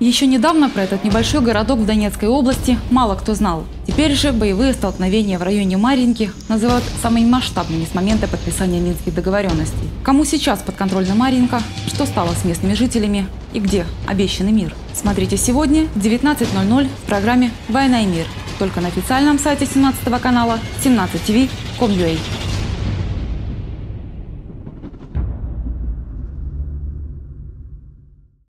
Еще недавно про этот небольшой городок в Донецкой области мало кто знал. Теперь же боевые столкновения в районе Марьинки называют самыми масштабными с момента подписания Минских договоренностей. Кому сейчас подконтрольна Марьинка, что стало с местными жителями и где обещанный мир? Смотрите сегодня в 19:00 в программе «Война и мир» только на официальном сайте 17 канала 17TV.com.ua.